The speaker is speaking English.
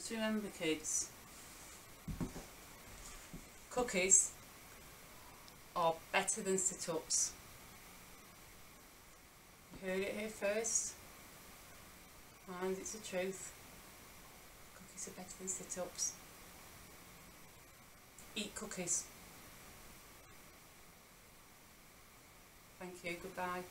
Just remember, kids, cookies are better than sit-ups. You heard it here first, and it's the truth. Cookies are better than sit-ups. Eat cookies. Thank you, goodbye.